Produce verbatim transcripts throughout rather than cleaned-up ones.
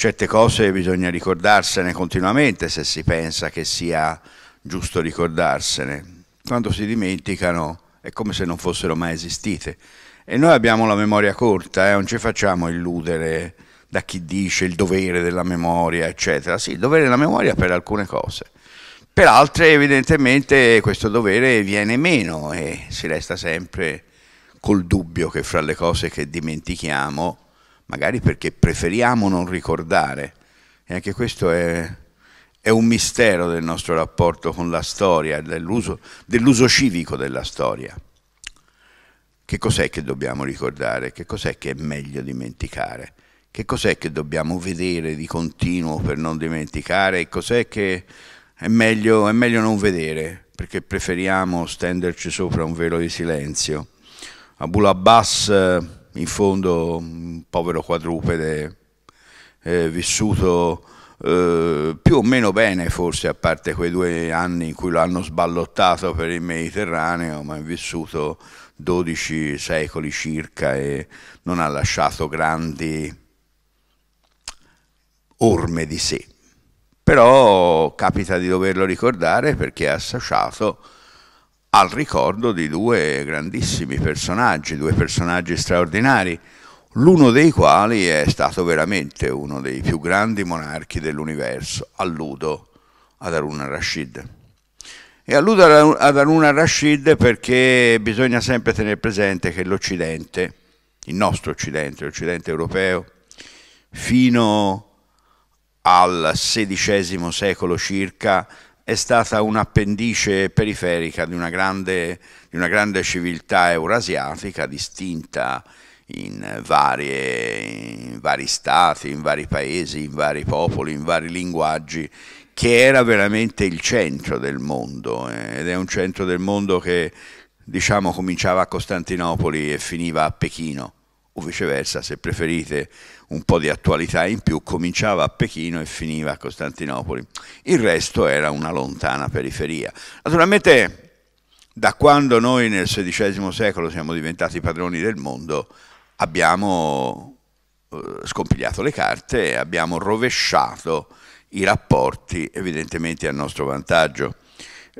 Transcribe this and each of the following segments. certe cose bisogna ricordarsene continuamente, se si pensa che sia giusto ricordarsene. Quando si dimenticano è come se non fossero mai esistite. E noi abbiamo la memoria corta, eh? Non ci facciamo illudere da chi dice il dovere della memoria, eccetera. Sì, il dovere della memoria per alcune cose. Per altre, evidentemente, questo dovere viene meno e si resta sempre col dubbio che fra le cose che dimentichiamo, magari perché preferiamo non ricordare, e anche questo è, è un mistero del nostro rapporto con la storia, dell'uso dell'uso civico della storia. Che cos'è che dobbiamo ricordare? Che cos'è che è meglio dimenticare? Che cos'è che dobbiamo vedere di continuo per non dimenticare? E cos'è che è meglio, è meglio non vedere, perché preferiamo stenderci sopra un velo di silenzio? Abul Abbas, in fondo, un povero quadrupede, eh, vissuto eh, più o meno bene, forse, a parte quei due anni in cui lo hanno sballottato per il Mediterraneo, ma è vissuto dodici secoli circa e non ha lasciato grandi orme di sé. Però capita di doverlo ricordare perché è associato al ricordo di due grandissimi personaggi, due personaggi straordinari, l'uno dei quali è stato veramente uno dei più grandi monarchi dell'universo. Alludo ad Harun al-Rashid. E alludo ad Harun al-Rashid perché bisogna sempre tenere presente che l'Occidente, il nostro Occidente, l'Occidente europeo, fino al sedicesimo secolo circa è stata un'appendice periferica di una grande, di una grande civiltà eurasiatica distinta in, varie, in vari stati, in vari paesi, in vari popoli, in vari linguaggi, che era veramente il centro del mondo, eh, ed è un centro del mondo che, diciamo, cominciava a Costantinopoli e finiva a Pechino, o viceversa, se preferite un po' di attualità in più, cominciava a Pechino e finiva a Costantinopoli. Il resto era una lontana periferia. Naturalmente, da quando noi nel sedicesimo secolo siamo diventati padroni del mondo, abbiamo eh, scompigliato le carte, abbiamo rovesciato i rapporti, evidentemente a nostro vantaggio.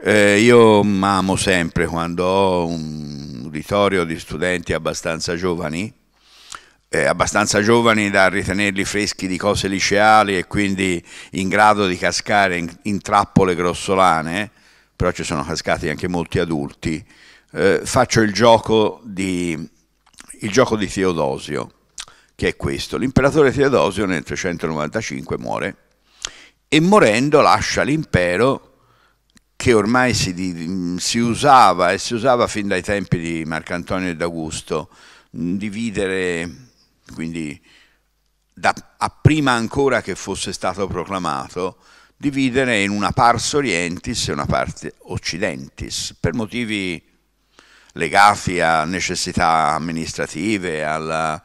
Eh, io amo sempre, quando ho un uditorio di studenti abbastanza giovani, eh, abbastanza giovani da ritenerli freschi di cose liceali e quindi in grado di cascare in, in trappole grossolane, però ci sono cascati anche molti adulti, eh, faccio il gioco di, il gioco di Teodosio, che è questo. L'imperatore Teodosio nel trecentonovantacinque muore, e morendo lascia l'impero che ormai si, si usava e si usava fin dai tempi di Marcantonio e d'Augusto, dividere, quindi da, a prima ancora che fosse stato proclamato, dividere in una pars orientis e una parte occidentis, per motivi legati a necessità amministrative, alla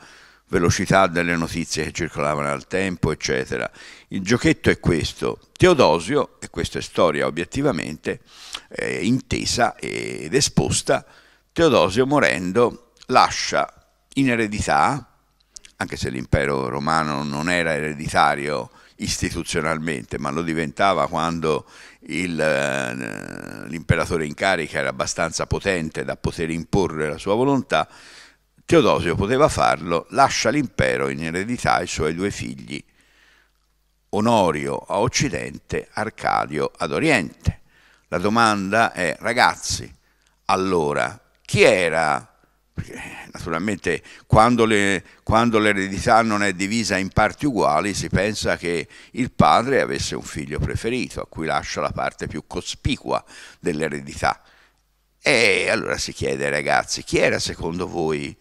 velocità delle notizie che circolavano al tempo, eccetera. Il giochetto è questo. Teodosio, e questa è storia obiettivamente, eh, intesa ed esposta, Teodosio morendo lascia in eredità, anche se l'impero romano non era ereditario istituzionalmente, ma lo diventava quando l'imperatore eh, in carica era abbastanza potente da poter imporre la sua volontà, Teodosio poteva farlo, lascia l'impero in eredità ai suoi due figli, Onorio a occidente, Arcadio ad oriente. La domanda è, ragazzi, allora, chi era? Perché, naturalmente, quando l'eredità non è divisa in parti uguali, si pensa che il padre avesse un figlio preferito, a cui lascia la parte più cospicua dell'eredità. E allora si chiede, ragazzi, chi era secondo voi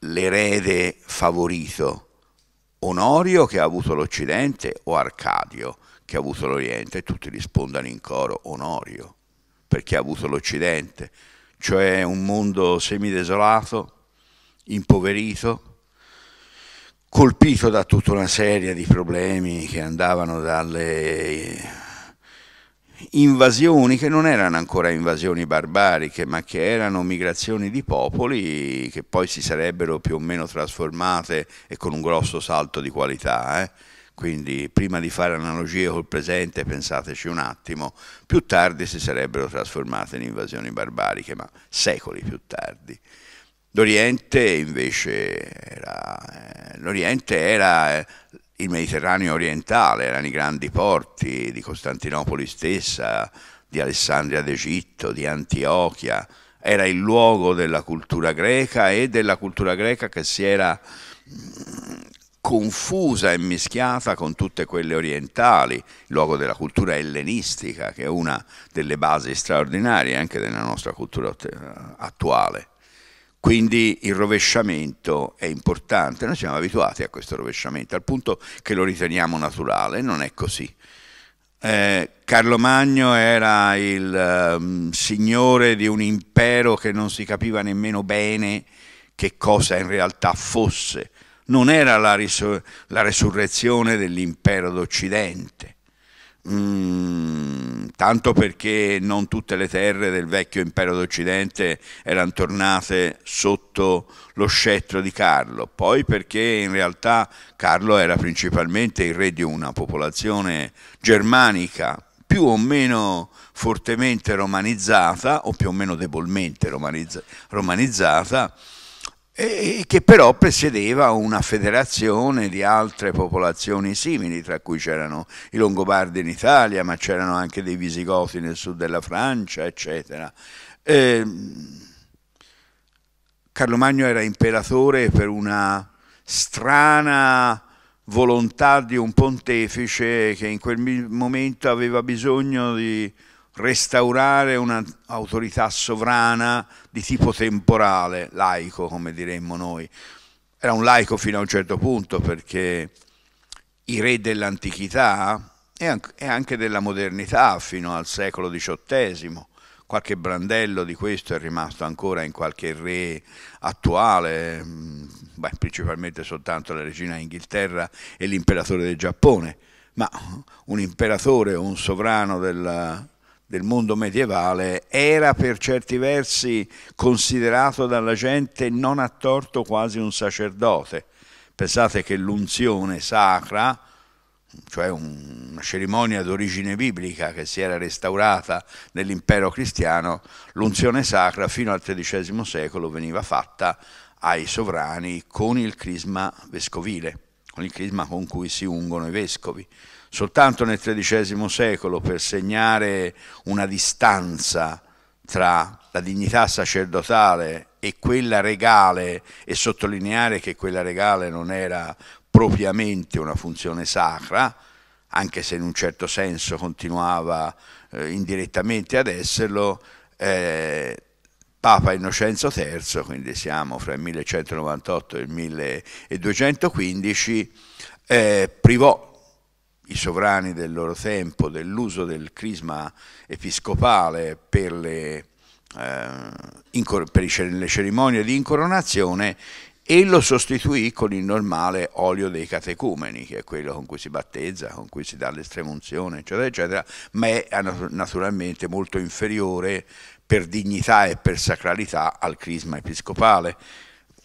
l'erede favorito? Onorio, che ha avuto l'Occidente, o Arcadio, che ha avuto l'Oriente? E tutti rispondano in coro Onorio, perché ha avuto l'Occidente, cioè un mondo semidesolato, impoverito, colpito da tutta una serie di problemi che andavano dalle invasioni che non erano ancora invasioni barbariche, ma che erano migrazioni di popoli che poi si sarebbero più o meno trasformate, e con un grosso salto di qualità, eh, Quindi prima di fare analogie col presente pensateci un attimo, più tardi si sarebbero trasformate in invasioni barbariche, ma secoli più tardi. L'Oriente invece era, eh, l'Oriente era eh, il Mediterraneo orientale, erano i grandi porti di Costantinopoli stessa, di Alessandria d'Egitto, di Antiochia, era il luogo della cultura greca e della cultura greca che si era mh, confusa e mischiata con tutte quelle orientali, il luogo della cultura ellenistica, che è una delle basi straordinarie anche della nostra cultura attuale. Quindi il rovesciamento è importante, noi siamo abituati a questo rovesciamento, al punto che lo riteniamo naturale, non è così. Eh, Carlo Magno era il um, signore di un impero che non si capiva nemmeno bene che cosa in realtà fosse. Non era la, la resurrezione dell'impero d'Occidente, mm, tanto perché non tutte le terre del vecchio impero d'Occidente erano tornate sotto lo scettro di Carlo, poi perché in realtà Carlo era principalmente il re di una popolazione germanica più o meno fortemente romanizzata o più o meno debolmente romanizz- romanizzata, e che però presiedeva una federazione di altre popolazioni simili, tra cui c'erano i Longobardi in Italia, ma c'erano anche dei Visigoti nel sud della Francia, eccetera. Eh, Carlo Magno era imperatore per una strana volontà di un pontefice che in quel momento aveva bisogno di restaurare un'autorità sovrana di tipo temporale, laico come diremmo noi. Era un laico fino a un certo punto, perché i re dell'antichità e anche della modernità fino al secolo diciottesimo, qualche brandello di questo è rimasto ancora in qualche re attuale, beh, principalmente soltanto la regina d'Inghilterra e l'imperatore del Giappone, ma un imperatore o un sovrano del del mondo medievale era per certi versi considerato dalla gente non a torto quasi un sacerdote. Pensate che l'unzione sacra, cioè una cerimonia d'origine biblica che si era restaurata nell'impero cristiano, l'unzione sacra fino al tredicesimo secolo veniva fatta ai sovrani con il crisma vescovile, con il crisma con cui si ungono i vescovi. Soltanto nel tredicesimo secolo, per segnare una distanza tra la dignità sacerdotale e quella regale e sottolineare che quella regale non era propriamente una funzione sacra, anche se in un certo senso continuava eh, indirettamente ad esserlo, eh, Papa Innocenzo terzo, quindi siamo fra il millecentonovantotto e il milleduecentoquindici, eh, privò i sovrani del loro tempo dell'uso del crisma episcopale per le, eh, per le cerimonie di incoronazione e lo sostituì con il normale olio dei catecumeni, che è quello con cui si battezza, con cui si dà l'estremunzione, eccetera, eccetera, ma è naturalmente molto inferiore per dignità e per sacralità al crisma episcopale.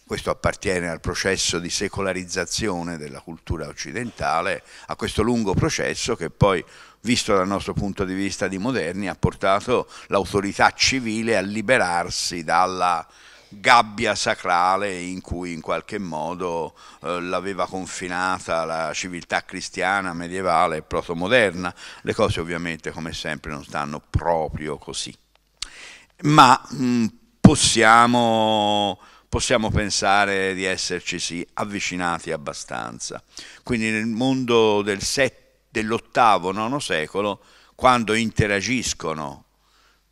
Questo appartiene al processo di secolarizzazione della cultura occidentale, a questo lungo processo che poi, visto dal nostro punto di vista di moderni, ha portato l'autorità civile a liberarsi dalla gabbia sacrale in cui in qualche modo eh, l'aveva confinata la civiltà cristiana medievale e protomoderna. Le cose ovviamente, come sempre, non stanno proprio così. Ma mh, possiamo... possiamo pensare di esserci sì, avvicinati abbastanza. Quindi nel mondo del dell'ottavo nono secolo, quando interagiscono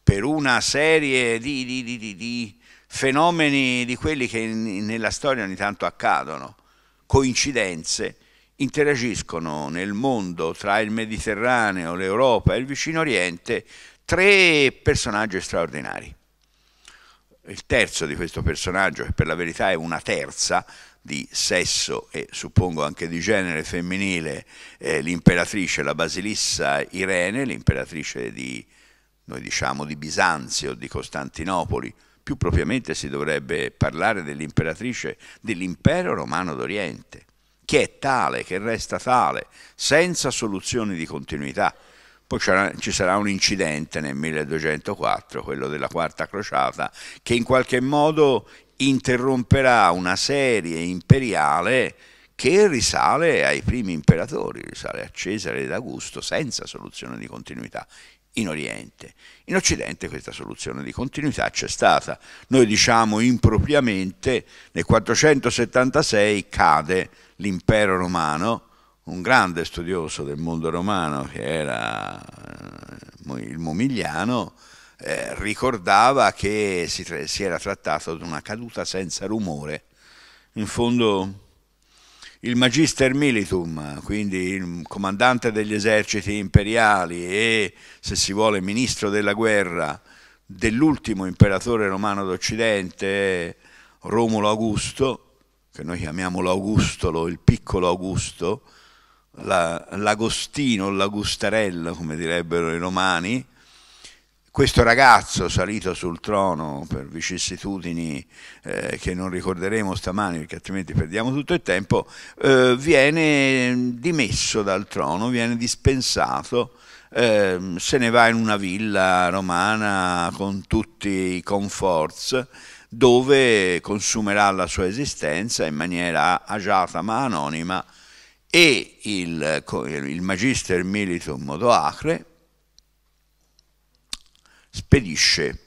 per una serie di, di, di, di, di fenomeni di quelli che in, nella storia ogni tanto accadono, coincidenze, interagiscono nel mondo tra il Mediterraneo, l'Europa e il Vicino Oriente tre personaggi straordinari. Il terzo di questo personaggio, che per la verità è una terza, di sesso e suppongo anche di genere femminile, eh, l'imperatrice, la basilissa Irene, l'imperatrice di, noi diciamo, di Bisanzio, di Costantinopoli. Più propriamente si dovrebbe parlare dell'imperatrice dell'impero romano d'Oriente, che è tale, che resta tale, senza soluzioni di continuità. Poi ci sarà un incidente nel milleduecentoquattro, quello della Quarta Crociata, che in qualche modo interromperà una serie imperiale che risale ai primi imperatori, risale a Cesare ed Augusto, senza soluzione di continuità in Oriente. In Occidente questa soluzione di continuità c'è stata. Noi diciamo impropriamente nel quattrocentosettantasei cade l'impero romano. Un grande studioso del mondo romano, che era il Momigliano, eh, ricordava che si, si era trattato di una caduta senza rumore. In fondo il magister militum, quindi il comandante degli eserciti imperiali e, se si vuole, ministro della guerra dell'ultimo imperatore romano d'Occidente, Romolo Augusto, che noi chiamiamo l'Augustolo, il piccolo Augusto, l'Agostino, l'Agustarello, come direbbero i romani. Questo ragazzo salito sul trono per vicissitudini eh, che non ricorderemo stamani, perché altrimenti perdiamo tutto il tempo, eh, viene dimesso dal trono, viene dispensato, eh, se ne va in una villa romana con tutti i conforts, dove consumerà la sua esistenza in maniera agiata ma anonima, e il, il magister militum Odoacre spedisce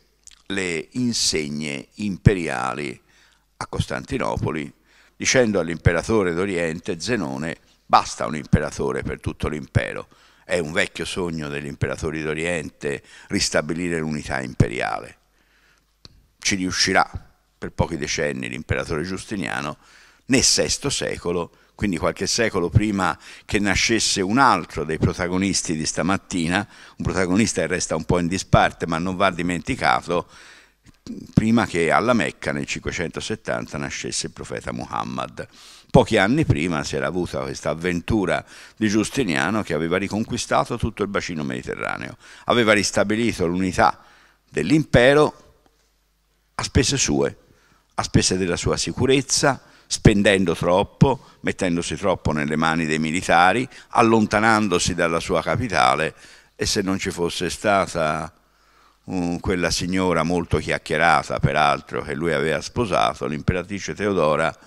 le insegne imperiali a Costantinopoli, dicendo all'imperatore d'Oriente, Zenone, basta un imperatore per tutto l'impero. È un vecchio sogno degli imperatori d'Oriente ristabilire l'unità imperiale. Ci riuscirà per pochi decenni l'imperatore Giustiniano nel sesto secolo, quindi qualche secolo prima che nascesse un altro dei protagonisti di stamattina, un protagonista che resta un po' in disparte ma non va dimenticato, prima che alla Mecca nel cinquecentosettanta nascesse il profeta Muhammad. Pochi anni prima si era avuta questa avventura di Giustiniano che aveva riconquistato tutto il bacino mediterraneo, aveva ristabilito l'unità dell'impero a spese sue, a spese della sua sicurezza, spendendo troppo, mettendosi troppo nelle mani dei militari, allontanandosi dalla sua capitale. E se non ci fosse stata um, quella signora molto chiacchierata, peraltro, che lui aveva sposato, l'imperatrice Teodora,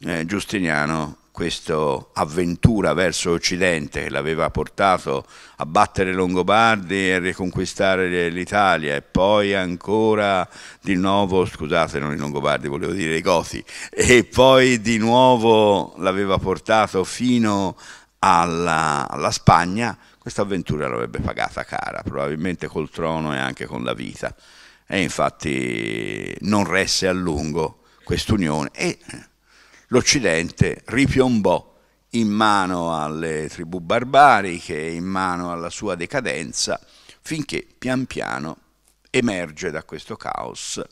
eh, Giustiniano, questa avventura verso Occidente che l'aveva portato a battere i Longobardi e riconquistare l'Italia, e poi ancora di nuovo, scusate, non i Longobardi, volevo dire i Goti, e poi di nuovo l'aveva portato fino alla, alla Spagna, questa avventura l'avrebbe pagata cara, probabilmente col trono e anche con la vita. E infatti non resse a lungo quest'unione e l'Occidente ripiombò in mano alle tribù barbariche, in mano alla sua decadenza, finché pian piano emerge da questo caos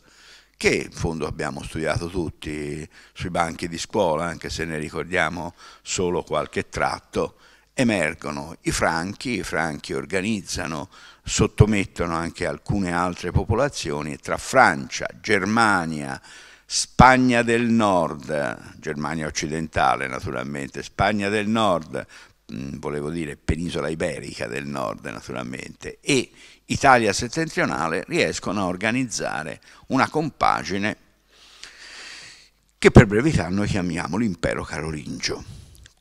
che in fondo abbiamo studiato tutti sui banchi di scuola, anche se ne ricordiamo solo qualche tratto. Emergono i franchi, i franchi organizzano, sottomettono anche alcune altre popolazioni, e tra Francia, Germania, Spagna del Nord, Germania occidentale naturalmente, Spagna del Nord, volevo dire penisola iberica del Nord naturalmente, e Italia settentrionale riescono a organizzare una compagine che per brevità noi chiamiamo l'impero carolingio.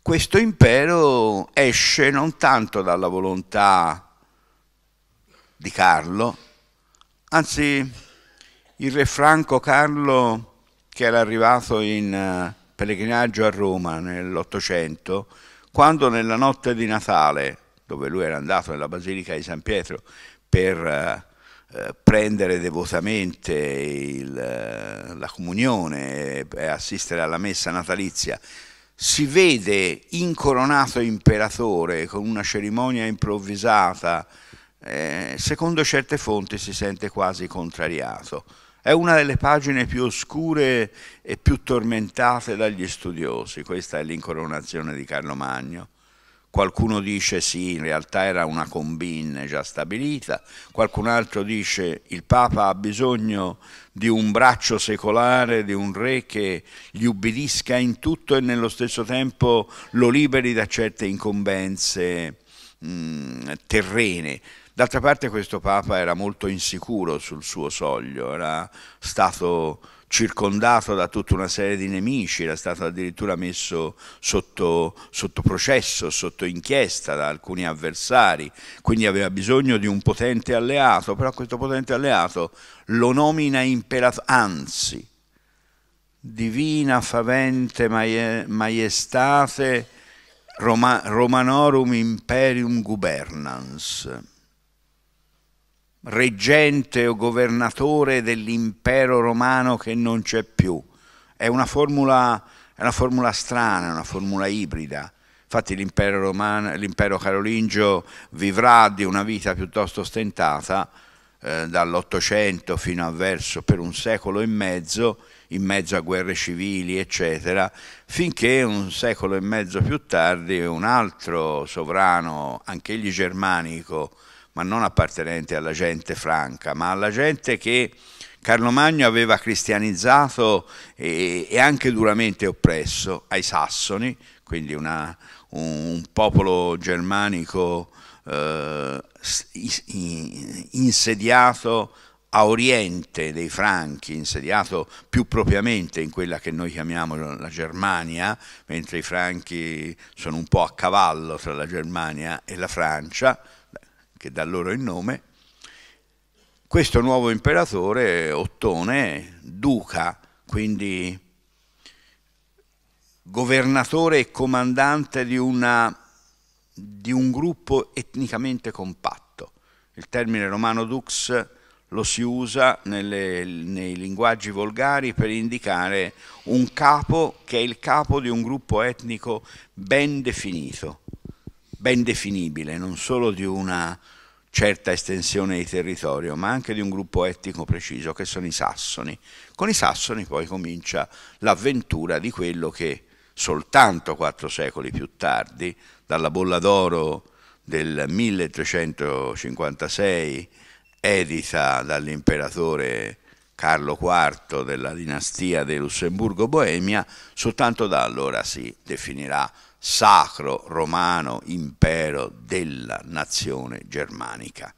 Questo impero esce non tanto dalla volontà di Carlo, anzi il re Franco Carlo, che era arrivato in pellegrinaggio a Roma nell'Ottocento, quando nella notte di Natale, dove lui era andato nella Basilica di San Pietro per eh, prendere devotamente il, la comunione e assistere alla messa natalizia, si vede incoronato imperatore con una cerimonia improvvisata, eh, secondo certe fonti si sente quasi contrariato. È una delle pagine più oscure e più tormentate dagli studiosi, questa è l'incoronazione di Carlo Magno, qualcuno dice sì, in realtà era una combine già stabilita, qualcun altro dice il Papa ha bisogno di un braccio secolare, di un re che gli ubbidisca in tutto e nello stesso tempo lo liberi da certe incombenze mh, terrene. D'altra parte questo Papa era molto insicuro sul suo soglio, era stato circondato da tutta una serie di nemici, era stato addirittura messo sotto, sotto processo, sotto inchiesta da alcuni avversari, quindi aveva bisogno di un potente alleato, però questo potente alleato lo nomina imperatore, anzi, divina favente maiestate Roma, Romanorum imperium gubernans, reggente o governatore dell'impero romano che non c'è più. È una formula, è una formula strana, una formula ibrida. Infatti l'impero romano, l'impero carolingio vivrà di una vita piuttosto stentata eh, dall'Ottocento fino a verso per un secolo e mezzo, in mezzo a guerre civili eccetera, finché un secolo e mezzo più tardi un altro sovrano, anch'egli germanico, ma non appartenente alla gente franca, ma alla gente che Carlo Magno aveva cristianizzato e, e anche duramente oppresso, ai Sassoni, quindi una, un, un popolo germanico eh, insediato a oriente dei Franchi, insediato più propriamente in quella che noi chiamiamo la Germania, mentre i Franchi sono un po' a cavallo tra la Germania e la Francia, che dà loro il nome. Questo nuovo imperatore, Ottone, duca, quindi governatore e comandante di, una, di un gruppo etnicamente compatto. Il termine romano dux lo si usa nelle, nei linguaggi volgari per indicare un capo che è il capo di un gruppo etnico ben definito, ben definibile, non solo di una certa estensione di territorio, ma anche di un gruppo etnico preciso, che sono i Sassoni. Con i Sassoni poi comincia l'avventura di quello che soltanto quattro secoli più tardi, dalla bolla d'oro del milletrecentocinquantasei, edita dall'imperatore Carlo quarto della dinastia del Lussemburgo-Boemia, soltanto da allora si definirà Sacro Romano Impero della Nazione Germanica.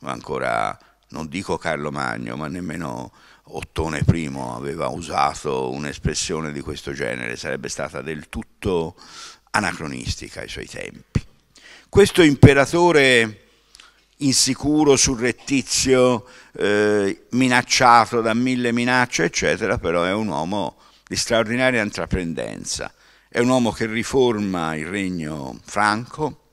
Ancora, non dico Carlo Magno, ma nemmeno Ottone I aveva usato un'espressione di questo genere, sarebbe stata del tutto anacronistica ai suoi tempi. Questo imperatore insicuro, surrettizio, eh, minacciato da mille minacce, eccetera, però è un uomo di straordinaria intraprendenza. È un uomo che riforma il regno franco,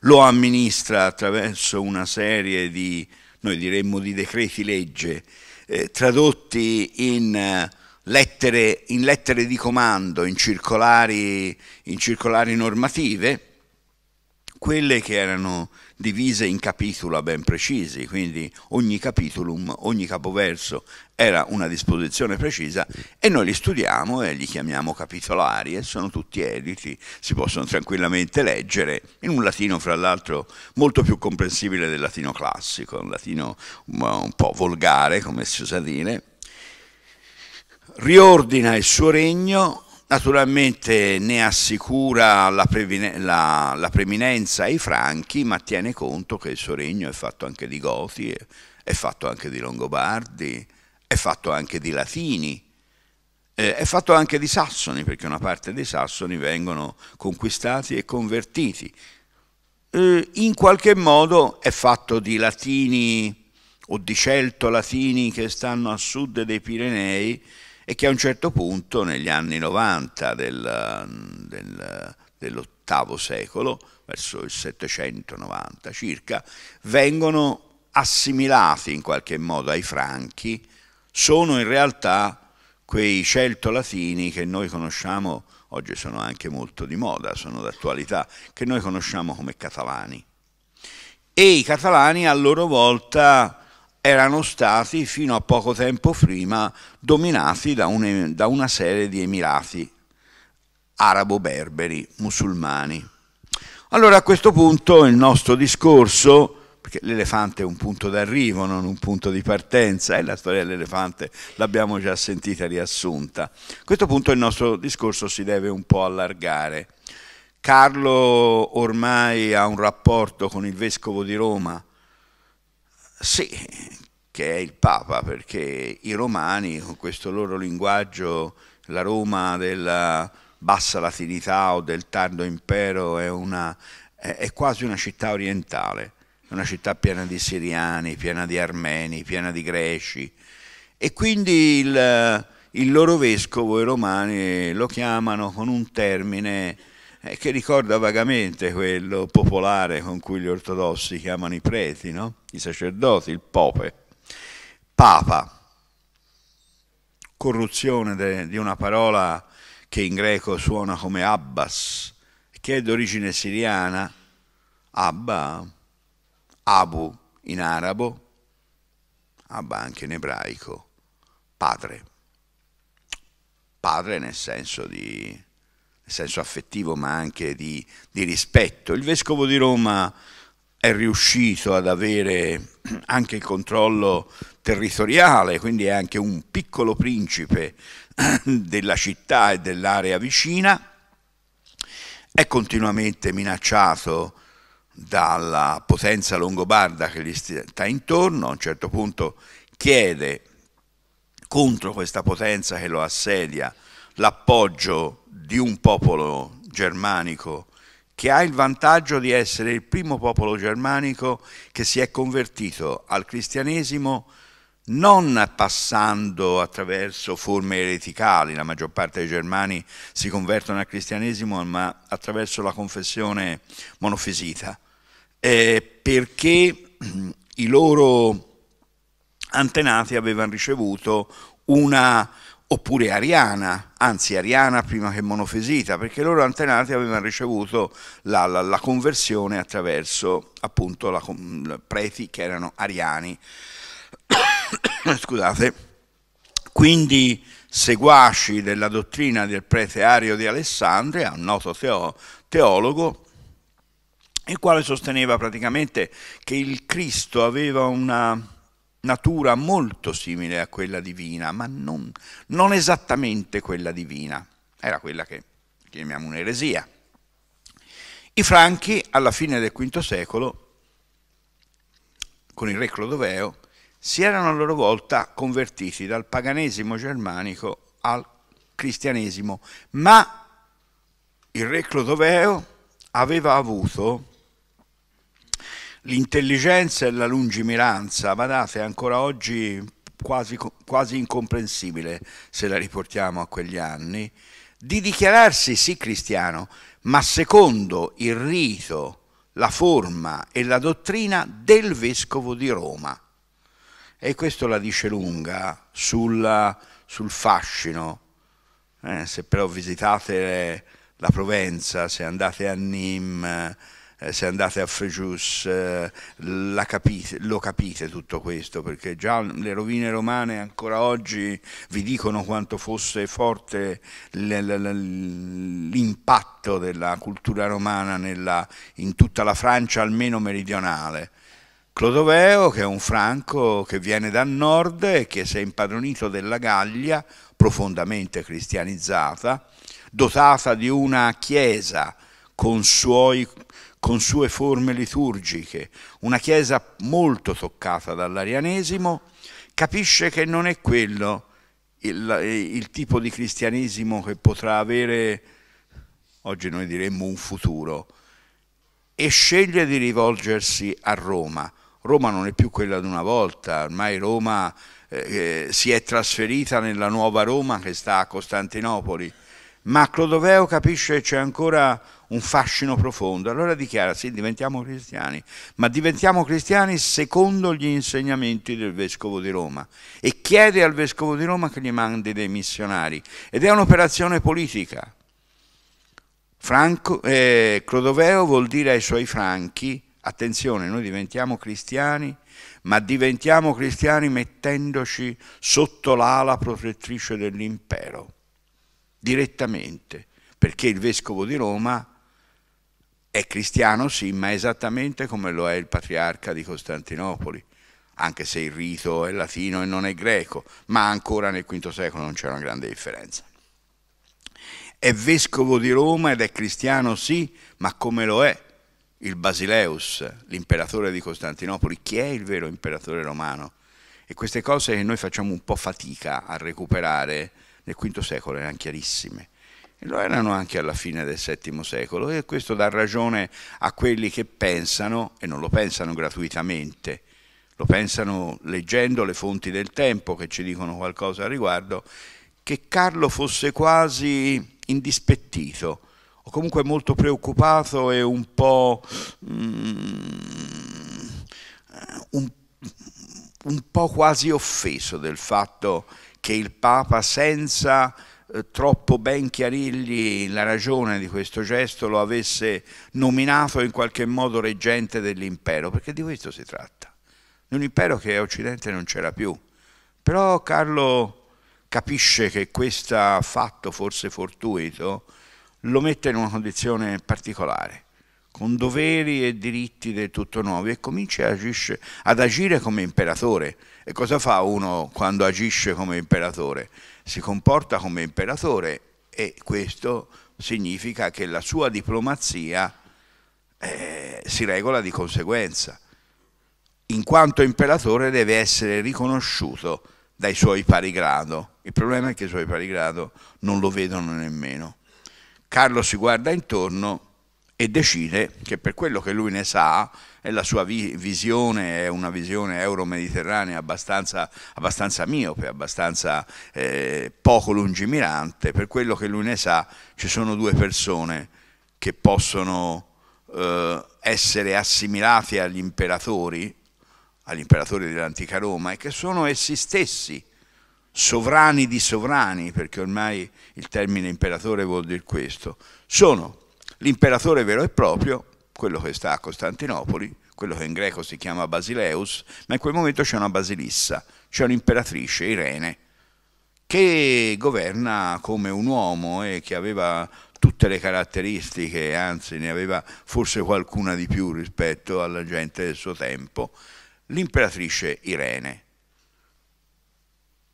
lo amministra attraverso una serie di, noi diremmo, di decreti legge, eh, tradotti in lettere, in lettere di comando, in circolari, in circolari normative, quelle che erano divise in capitula ben precisi, quindi ogni capitulum, ogni capoverso era una disposizione precisa e noi li studiamo e li chiamiamo capitolari e sono tutti editi, si possono tranquillamente leggere in un latino fra l'altro molto più comprensibile del latino classico, un latino un po' volgare come si usa dire. Riordina il suo regno, naturalmente ne assicura la, la, la preminenza ai Franchi, ma tiene conto che il suo regno è fatto anche di Goti, è fatto anche di Longobardi, è fatto anche di Latini, eh, è fatto anche di Sassoni, perché una parte dei Sassoni vengono conquistati e convertiti. Eh, in qualche modo è fatto di Latini o di Celto Latini che stanno a sud dei Pirenei, e che a un certo punto, negli anni novanta del, del, dell'ottavo secolo, verso il settecentonovanta circa, vengono assimilati in qualche modo ai Franchi, sono in realtà quei celto-latini che noi conosciamo, oggi sono anche molto di moda, sono d'attualità, che noi conosciamo come catalani. E i catalani a loro volta erano stati fino a poco tempo prima dominati da, un, da una serie di emirati arabo-berberi musulmani. Allora a questo punto il nostro discorso, perché l'elefante è un punto d'arrivo, non un punto di partenza, e la storia dell'elefante l'abbiamo già sentita riassunta, a questo punto il nostro discorso si deve un po' allargare. Carlo ormai ha un rapporto con il vescovo di Roma, sì, che è il Papa, perché i romani con questo loro linguaggio, la Roma della bassa latinità o del tardo impero è, una, è, è quasi una città orientale, è una città piena di siriani, piena di armeni, piena di greci, e quindi il, il loro vescovo, i romani, lo chiamano con un termine che ricorda vagamente quello popolare con cui gli ortodossi chiamano i preti, no? I sacerdoti, il pope. Papa, corruzione de, di una parola che in greco suona come Abbas, che è d'origine siriana, Abba, Abu in arabo, Abba anche in ebraico, padre. Padre nel senso di... nel senso affettivo ma anche di, di rispetto. Il vescovo di Roma è riuscito ad avere anche il controllo territoriale, quindi è anche un piccolo principe della città e dell'area vicina, è continuamente minacciato dalla potenza longobarda che gli sta intorno, a un certo punto chiede contro questa potenza che lo assedia l'appoggio di un popolo germanico che ha il vantaggio di essere il primo popolo germanico che si è convertito al cristianesimo non passando attraverso forme ereticali, la maggior parte dei germani si convertono al cristianesimo ma attraverso la confessione monofisita, eh, perché i loro antenati avevano ricevuto una oppure ariana, anzi ariana prima che monofisita, perché i loro antenati avevano ricevuto la, la, la conversione attraverso appunto la, la, preti che erano ariani. Scusate. Quindi seguaci della dottrina del prete Ario di Alessandria, un noto teo, teologo, il quale sosteneva praticamente che il Cristo aveva una... natura molto simile a quella divina, ma non, non esattamente quella divina, era quella che chiamiamo un'eresia. I Franchi alla fine del quinto secolo, con il re Clodoveo, si erano a loro volta convertiti dal paganesimo germanico al cristianesimo, ma il re Clodoveo aveva avuto l'intelligenza e la lungimiranza, badate, ancora oggi quasi, quasi incomprensibile se la riportiamo a quegli anni, di dichiararsi sì cristiano, ma secondo il rito, la forma e la dottrina del vescovo di Roma. E questo la dice lunga sulla, sul fascino. Eh, se però visitate la Provenza, se andate a Nîmes, se andate a Frejus, la capite, lo capite tutto questo, perché già le rovine romane ancora oggi vi dicono quanto fosse forte l'impatto della cultura romana nella, in tutta la Francia, almeno meridionale. Clodoveo, che è un franco che viene dal nord e che si è impadronito della Gallia, profondamente cristianizzata, dotata di una chiesa con suoi... con sue forme liturgiche, una chiesa molto toccata dall'arianesimo, capisce che non è quello il, il tipo di cristianesimo che potrà avere, oggi noi diremmo, un futuro, e sceglie di rivolgersi a Roma. Roma non è più quella di una volta, ormai Roma eh, si è trasferita nella nuova Roma che sta a Costantinopoli, ma Clodoveo capisce che c'è ancora un fascino profondo, allora dichiara sì, diventiamo cristiani, ma diventiamo cristiani secondo gli insegnamenti del vescovo di Roma, e chiede al vescovo di Roma che gli mandi dei missionari, ed è un'operazione politica. Franco, eh, Clodoveo vuol dire ai suoi franchi, attenzione, noi diventiamo cristiani, ma diventiamo cristiani mettendoci sotto l'ala protettrice dell'impero, direttamente, perché il vescovo di Roma È cristiano, sì, ma esattamente come lo è il patriarca di Costantinopoli, anche se il rito è latino e non è greco, ma ancora nel quinto secolo non c'è una grande differenza. È vescovo di Roma ed è cristiano, sì, ma come lo è il Basileus, l'imperatore di Costantinopoli? Chi è il vero imperatore romano? E queste cose che noi facciamo un po' fatica a recuperare nel quinto secolo erano chiarissime. E lo erano anche alla fine del settimo secolo, e questo dà ragione a quelli che pensano, e non lo pensano gratuitamente, lo pensano leggendo le fonti del tempo che ci dicono qualcosa al riguardo, che Carlo fosse quasi indispettito, o comunque molto preoccupato e un po', um, un, un po' quasi offeso del fatto che il Papa, senza eh, troppo ben chiarirgli la ragione di questo gesto, lo avesse nominato in qualche modo reggente dell'impero, perché di questo si tratta, di un impero che a Occidente non c'era più. Però Carlo capisce che questo fatto, forse fortuito, lo mette in una condizione particolare, con doveri e diritti del tutto nuovi, e comincia ad agire, ad agire come imperatore. E cosa fa uno quando agisce come imperatore? Si comporta come imperatore, e questo significa che la sua diplomazia eh, si regola di conseguenza. In quanto imperatore deve essere riconosciuto dai suoi pari grado. Il problema è che i suoi pari grado non lo vedono nemmeno. Carlo si guarda intorno e decide che, per quello che lui ne sa, e la sua vi visione è una visione euro-mediterranea abbastanza, abbastanza miope, abbastanza eh, poco lungimirante, per quello che lui ne sa ci sono due persone che possono eh, essere assimilate agli imperatori, agli imperatori dell'antica Roma, e che sono essi stessi sovrani di sovrani, perché ormai il termine imperatore vuol dire questo. Sono l'imperatore vero e proprio, quello che sta a Costantinopoli, quello che in greco si chiama Basileus, ma in quel momento c'è una basilissa, c'è un'imperatrice, Irene, che governa come un uomo e che aveva tutte le caratteristiche, anzi ne aveva forse qualcuna di più rispetto alla gente del suo tempo, l'imperatrice Irene.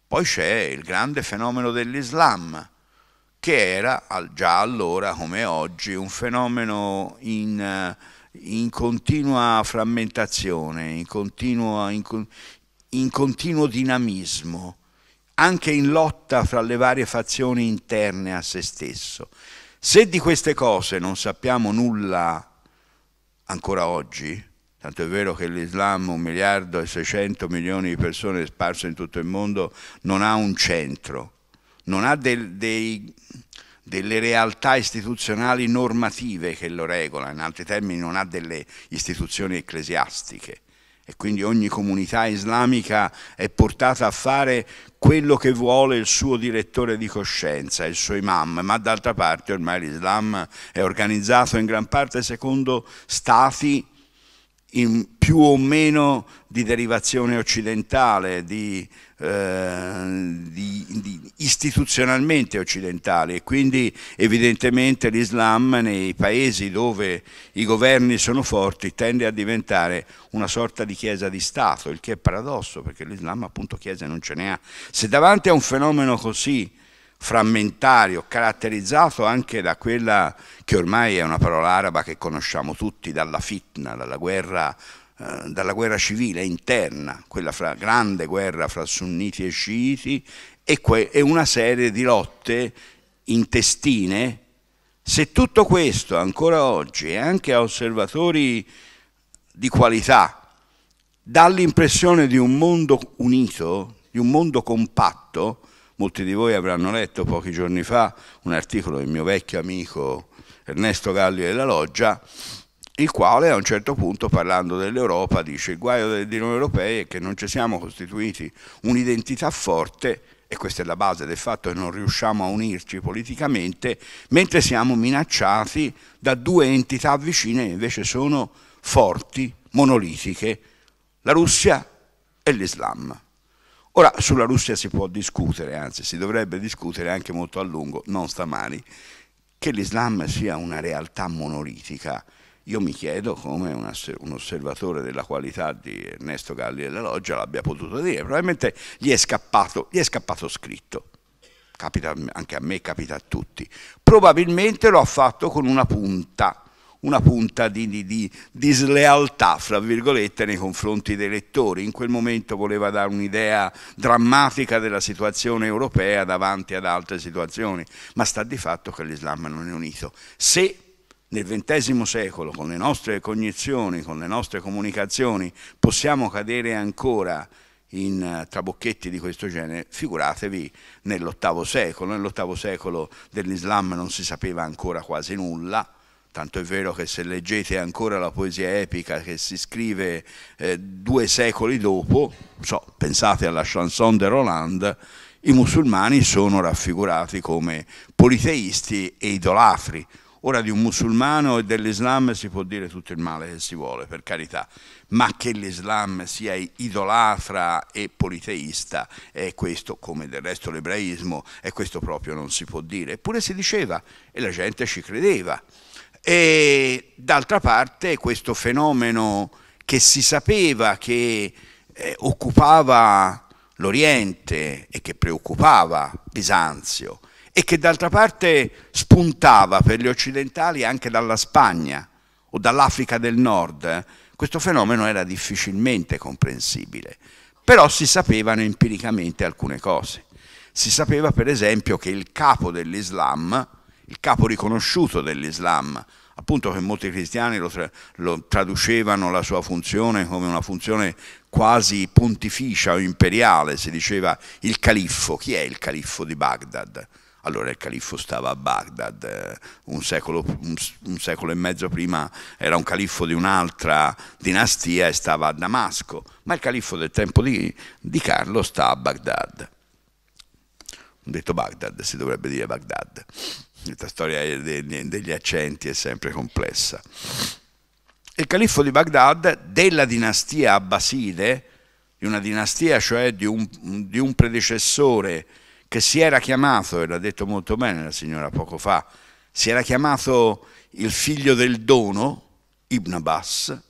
Poi c'è il grande fenomeno dell'Islam, che era già allora come oggi un fenomeno in, in continua frammentazione, in continuo, in, in continuo dinamismo, anche in lotta fra le varie fazioni interne a se stesso. Se di queste cose non sappiamo nulla ancora oggi, tanto è vero che l'Islam, un miliardo e seicento milioni di persone sparse in tutto il mondo, non ha un centro, non ha del, dei, delle realtà istituzionali normative che lo regolano, in altri termini non ha delle istituzioni ecclesiastiche, e quindi ogni comunità islamica è portata a fare quello che vuole il suo direttore di coscienza, il suo imam, ma d'altra parte ormai l'Islam è organizzato in gran parte secondo stati in più o meno di derivazione occidentale, di, eh, di, di istituzionalmente occidentali, e quindi evidentemente l'Islam nei paesi dove i governi sono forti tende a diventare una sorta di chiesa di Stato, il che è paradosso, perché l'Islam appunto chiesa non ce ne ha. Se davanti a un fenomeno così frammentario, caratterizzato anche da quella che ormai è una parola araba che conosciamo tutti, dalla fitna, dalla guerra, eh, dalla guerra civile interna, quella fra, grande guerra fra sunniti e sciiti, e, e una serie di lotte intestine, se tutto questo ancora oggi, e anche a osservatori di qualità, dà l'impressione di un mondo unito, di un mondo compatto. Molti di voi avranno letto pochi giorni fa un articolo del mio vecchio amico Ernesto Galli della Loggia, il quale a un certo punto, parlando dell'Europa, dice: il guaio di noi europei è che non ci siamo costituiti un'identità forte, e questa è la base del fatto che non riusciamo a unirci politicamente, mentre siamo minacciati da due entità vicine che invece sono forti, monolitiche, la Russia e l'Islam. Ora, sulla Russia si può discutere, anzi si dovrebbe discutere anche molto a lungo, non stamani, che l'Islam sia una realtà monolitica Io mi chiedo come una, un osservatore della qualità di Ernesto Galli della Loggia l'abbia potuto dire, probabilmente gli è scappato, gli è scappato scritto, capita anche a me, capita a tutti, probabilmente lo ha fatto con una punta, una punta di, di, di, di slealtà, fra virgolette, nei confronti dei lettori. In quel momento voleva dare un'idea drammatica della situazione europea davanti ad altre situazioni, ma sta di fatto che l'Islam non è unito. Se nel ventesimo secolo, con le nostre cognizioni, con le nostre comunicazioni, possiamo cadere ancora in trabocchetti di questo genere, figuratevi nell'ottavo secolo. Nell'ottavo secolo dell'Islam non si sapeva ancora quasi nulla, tanto è vero che se leggete ancora la poesia epica che si scrive eh, due secoli dopo, so, pensate alla Chanson de Roland, i musulmani sono raffigurati come politeisti e idolatri. Ora, di un musulmano e dell'Islam si può dire tutto il male che si vuole, per carità, ma che l'Islam sia idolatra e politeista, è questo, come del resto l'ebraismo, è questo proprio non si può dire. Eppure si diceva e la gente ci credeva. E d'altra parte questo fenomeno che si sapeva che eh, occupava l'Oriente e che preoccupava Bisanzio, e che d'altra parte spuntava per gli occidentali anche dalla Spagna o dall'Africa del Nord, questo fenomeno era difficilmente comprensibile, però si sapevano empiricamente alcune cose. Si sapeva per esempio che il capo dell'Islam, il capo riconosciuto dell'Islam, appunto, che molti cristiani lo, tra lo traducevano la sua funzione come una funzione quasi pontificia o imperiale, si diceva il califfo. Chi è il califfo di Baghdad? Allora il califfo stava a Baghdad, un secolo, un, un secolo e mezzo prima era un califfo di un'altra dinastia e stava a Damasco, ma il califfo del tempo di, di Carlo sta a Baghdad. Ho detto Baghdad, si dovrebbe dire Baghdad. Questa storia degli accenti è sempre complessa. Il califfo di Baghdad, della dinastia abbaside, di una dinastia cioè di un, di un predecessore che si era chiamato, e l'ha detto molto bene la signora poco fa, si era chiamato il figlio del dono, Ibn Abbas,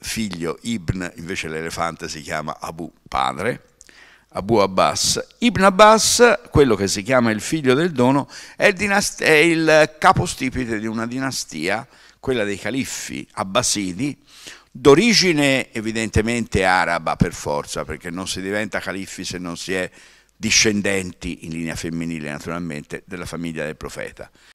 figlio Ibn, invece l'elefante si chiama Abu, padre, Abul Abbas. Ibn Abbas, quello che si chiama il figlio del dono, è il, è il capostipite di una dinastia, quella dei califfi abbasidi, d'origine evidentemente araba per forza, perché non si diventa califfi se non si è discendenti, in linea femminile naturalmente, della famiglia del profeta.